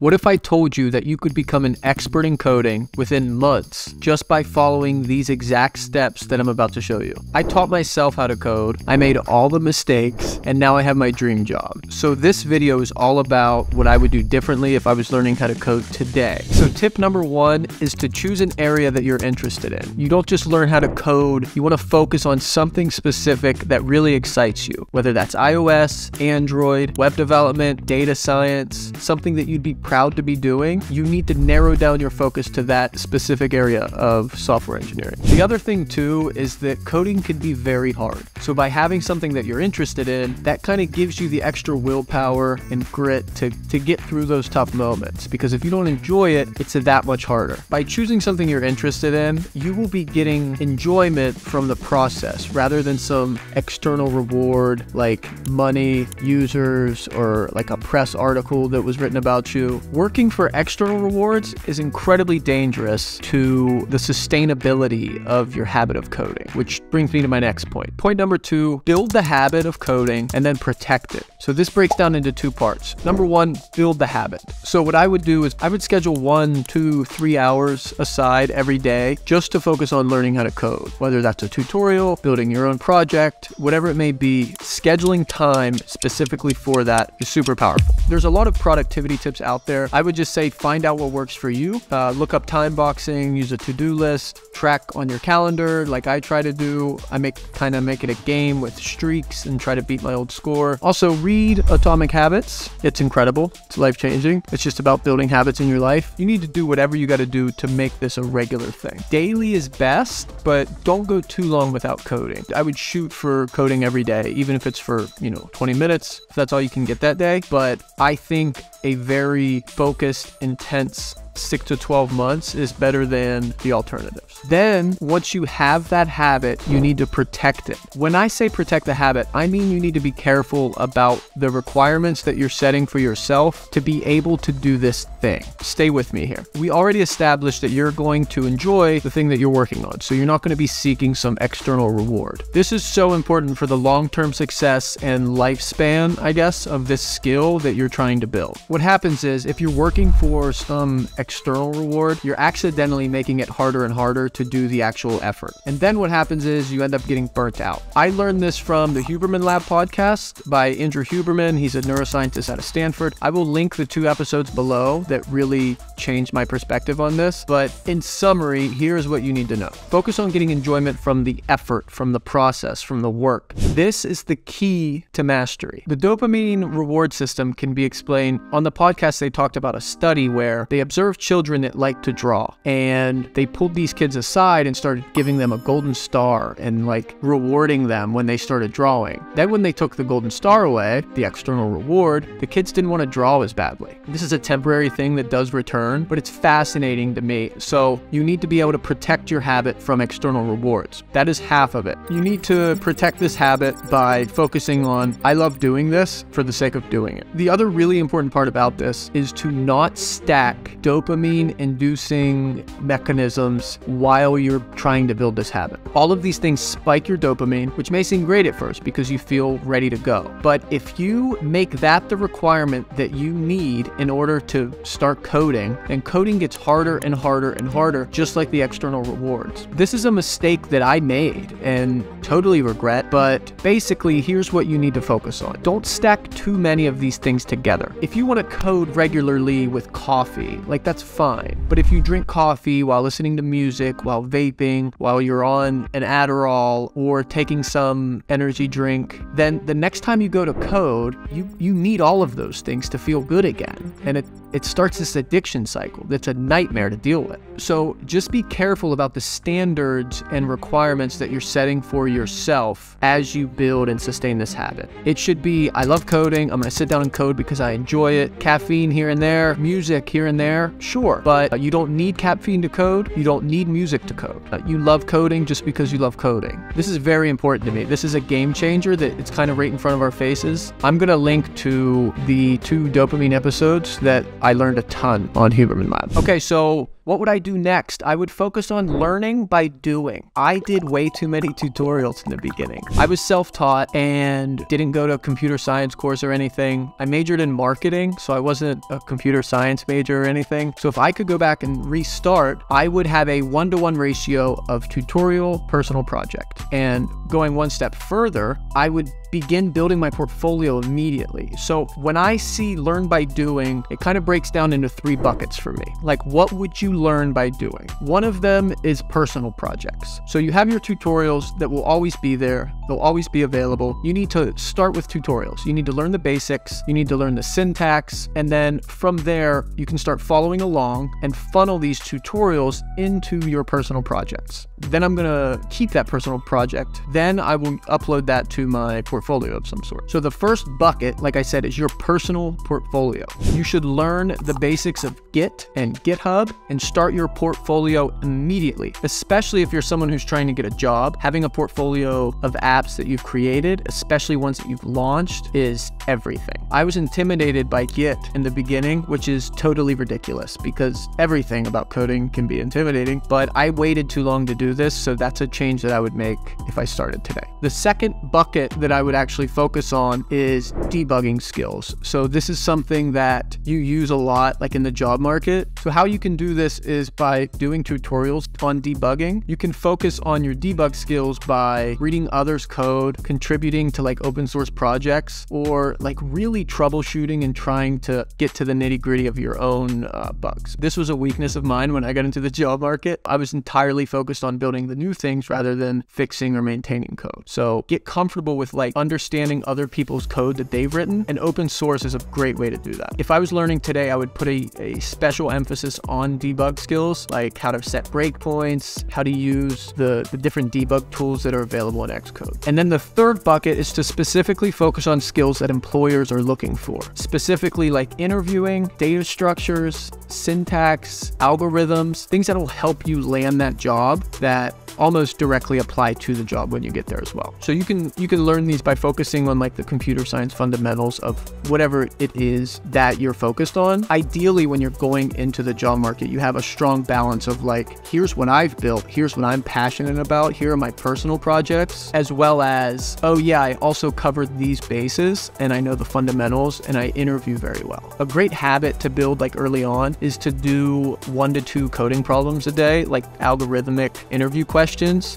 What if I told you that you could become an expert in coding within months just by following these exact steps that I'm about to show you? I taught myself how to code, I made all the mistakes, and now I have my dream job. So this video is all about what I would do differently if I was learning how to code today. So tip number one is to choose an area that you're interested in. You don't just learn how to code, you want to focus on something specific that really excites you, whether that's iOS, Android, web development, data science, something that you'd be proud to be doing. You need to narrow down your focus to that specific area of software engineering. The other thing too is that coding can be very hard. So by having something that you're interested in, that kind of gives you the extra willpower and grit to get through those tough moments. Because if you don't enjoy it, it's that much harder. By choosing something you're interested in, you will be getting enjoyment from the process rather than some external reward like money, users, or like a press article that was written about you. Working for external rewards is incredibly dangerous to the sustainability of your habit of coding, which brings me to my next point. Point number two, build the habit of coding and then protect it. So this breaks down into two parts. Number one, build the habit. So what I would do is I would schedule 1 to 3 hours aside every day just to focus on learning how to code, whether that's a tutorial, building your own project, whatever it may be. Scheduling time specifically for that is super powerful. There's a lot of productivity tips out there. I would just say find out what works for you. Look up time boxing, use a to-do list, track on your calendar like I try to do. I kind of make it a game with streaks and try to beat my old score. Also read Atomic Habits. It's incredible. It's life-changing. It's just about building habits in your life. You need to do whatever you got to do to make this a regular thing. Daily is best, but don't go too long without coding. I would shoot for coding every day, even if it's for, 20 minutes, if that's all you can get that day. But I think a very focused, intense 6 to 12 months is better than the alternatives. Then once you have that habit, you need to protect it. When I say protect the habit, I mean you need to be careful about the requirements that you're setting for yourself to be able to do this thing. Stay with me here. We already established that you're going to enjoy the thing that you're working on, so you're not going to be seeking some external reward. This is so important for the long-term success and lifespan, I guess, of this skill that you're trying to build. What happens is if you're working for some external reward, you're accidentally making it harder and harder to do the actual effort. And then what happens is you end up getting burnt out. I learned this from the Huberman Lab Podcast by Andrew Huberman. He's a neuroscientist out of Stanford. I will link the 2 episodes below that really changed my perspective on this. But in summary, here's what you need to know. Focus on getting enjoyment from the effort, from the process, from the work. This is the key to mastery. The dopamine reward system can be explained. On the podcast, they talked about a study where they observed children that like to draw, and they pulled these kids aside and started giving them a golden star and rewarding them when they started drawing. Then when they took the golden star away, the external reward, the kids didn't want to draw as badly. This is a temporary thing that does return, but it's fascinating to me. So you need to be able to protect your habit from external rewards. That is half of it. You need to protect this habit by focusing on, I love doing this for the sake of doing it. The other really important part about this is to not stack dopamine-inducing mechanisms while you're trying to build this habit. All of these things spike your dopamine, which may seem great at first because you feel ready to go. But if you make that the requirement that you need in order to start coding, then coding gets harder and harder and harder, just like the external rewards. This is a mistake that I made and totally regret, but basically here's what you need to focus on. Don't stack too many of these things together. If you want to code regularly with coffee, that's fine. But if you drink coffee while listening to music, while vaping, while you're on an Adderall or taking some energy drink, then the next time you go to code, you need all of those things to feel good again. And it starts this addiction cycle that's a nightmare to deal with. So just be careful about the standards and requirements that you're setting for yourself as you build and sustain this habit. It should be, I love coding. I'm going to sit down and code because I enjoy it. Caffeine here and there, music here and there. Sure, but you don't need caffeine to code. You don't need music to code. You love coding just because you love coding. This is very important to me. This is a game changer that it's kind of right in front of our faces. I'm going to link to the 2 dopamine episodes that I learned a ton on Huberman Lab. Okay, so What would I do next? I would focus on learning by doing. I did way too many tutorials in the beginning. I was self-taught and didn't go to a computer science course or anything. I majored in marketing, so I wasn't a computer science major or anything. So if I could go back and restart, I would have a 1-to-1 ratio of tutorial, personal project. And going one step further, I would begin building my portfolio immediately. So when I see learn by doing, it kind of breaks down into 3 buckets for me. Like, what would you learn by doing? One of them is personal projects. So you have your tutorials that will always be there. They'll always be available. You need to start with tutorials. You need to learn the basics. You need to learn the syntax. And then from there, you can start following along and funnel these tutorials into your personal projects. Then I'm gonna keep that personal project. Then I will upload that to my portfolio of some sort. So the first bucket, like I said, is your personal portfolio. You should learn the basics of Git and GitHub and start your portfolio immediately, especially if you're someone who's trying to get a job. Having a portfolio of apps that you've created, especially ones that you've launched, is everything. I was intimidated by Git in the beginning, which is totally ridiculous because everything about coding can be intimidating, but I waited too long to do this, so that's a change that I would make if I started today. The second bucket that I would actually focus on is debugging skills. So this is something that you use a lot, like in the job market. So how you can do this is by doing tutorials on debugging. You can focus on your debug skills by reading others' code, contributing to like open source projects, or like really troubleshooting and trying to get to the nitty gritty of your own bugs. This was a weakness of mine when I got into the job market. I was entirely focused on building the new things rather than fixing or maintaining code. So get comfortable with like understanding other people's code that they've written, and open source is a great way to do that. If I was learning today, I would put a special emphasis on debug skills, like how to set breakpoints, how to use the different debug tools that are available in Xcode. And then the third bucket is to specifically focus on skills that employers are looking for, specifically like interviewing, data structures, syntax, algorithms, things that will help you land that job that almost directly apply to the job when you get there as well. So you can learn these by focusing on like the computer science fundamentals of whatever it is that you're focused on. Ideally, when you're going into the job market, you have a strong balance of like, here's what I've built, here's what I'm passionate about, here are my personal projects, as well as, oh yeah, I also covered these bases and I know the fundamentals and I interview very well. A great habit to build like early on is to do 1 to 2 coding problems a day, like algorithmic interview questions.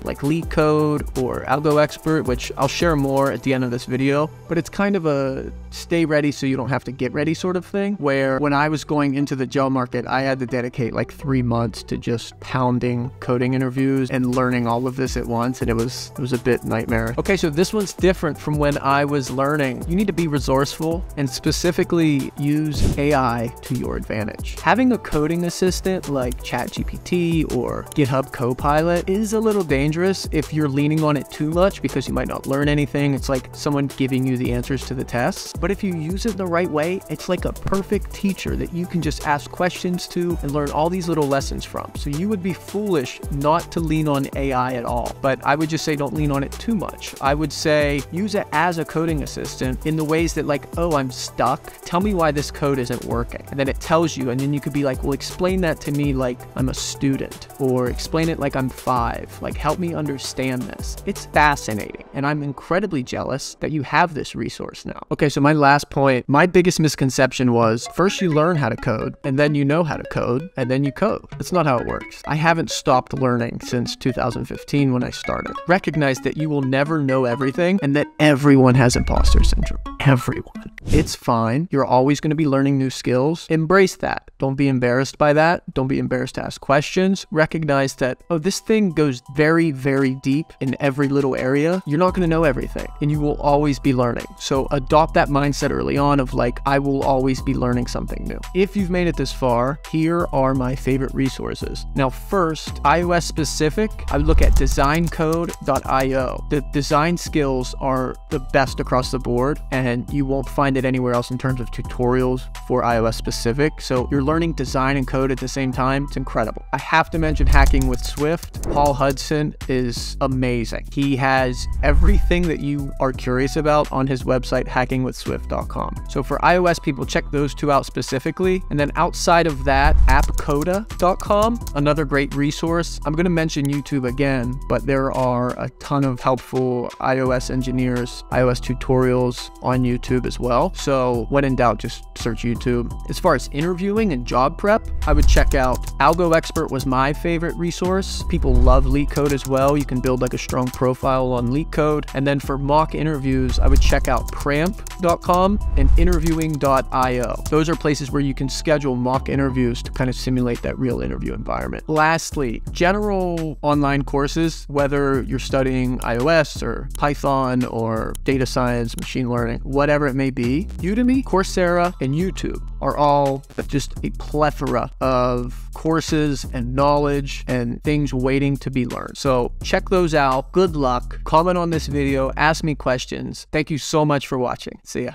Like LeetCode or AlgoExpert, which I'll share more at the end of this video, but it's kind of a stay ready so you don't have to get ready sort of thing, where when I was going into the job market, I had to dedicate like 3 months to just pounding coding interviews and learning all of this at once, and it was a bit nightmare. Okay, so this one's different from when I was learning. You need to be resourceful and specifically use AI to your advantage. Having a coding assistant like ChatGPT or GitHub Copilot is a little dangerous if you're leaning on it too much, because you might not learn anything. It's like someone giving you the answers to the tests. But if you use it the right way, it's like a perfect teacher that you can just ask questions to and learn all these little lessons from. So you would be foolish not to lean on AI at all. But I would just say don't lean on it too much. I would say use it as a coding assistant in the ways that like, oh, I'm stuck. Tell me why this code isn't working. And then it tells you, and then you could be like, well, explain that to me like I'm a student, or explain it like I'm 5. Like, help me understand this. It's fascinating, and I'm incredibly jealous that you have this resource now. Okay, so my last point, my biggest misconception was, first you learn how to code, and then you know how to code, and then you code. That's not how it works. I haven't stopped learning since 2015 when I started. Recognize that you will never know everything, and that everyone has imposter syndrome. Everyone. It's fine. You're always going to be learning new skills. Embrace that. Don't be embarrassed by that. Don't be embarrassed to ask questions. Recognize that, oh, this thing goes very, very deep in every little area. You're not going to know everything, and you will always be learning. So adopt that mindset early on of like, I will always be learning something new. If you've made it this far, here are my favorite resources. Now, first, iOS specific, I would look at designcode.io. The design skills are the best across the board, and you won't find it anywhere else in terms of tutorials for iOS specific. So you're learning design and code at the same time. It's incredible. I have to mention Hacking with Swift. Paul Hudson is amazing. He has every everything that you are curious about on his website, hackingwithswift.com. So for iOS people, check those two out specifically. And then outside of that, appcoda.com, another great resource. I'm going to mention YouTube again, but there are a ton of helpful iOS engineers, iOS tutorials on YouTube as well. So when in doubt, just search YouTube. As far as interviewing and job prep, I would check out AlgoExpert was my favorite resource. People love LeetCode as well. You can build like a strong profile on LeetCode. And then for mock interviews, I would check out Pramp.com and interviewing.io. Those are places where you can schedule mock interviews to kind of simulate that real interview environment. Lastly, general online courses, whether you're studying iOS or Python or data science, machine learning, whatever it may be, Udemy, Coursera, and YouTube are all just a plethora of courses and knowledge and things waiting to be learned. So check those out. Good luck. Comment on this video. Ask me questions. Thank you so much for watching. See ya.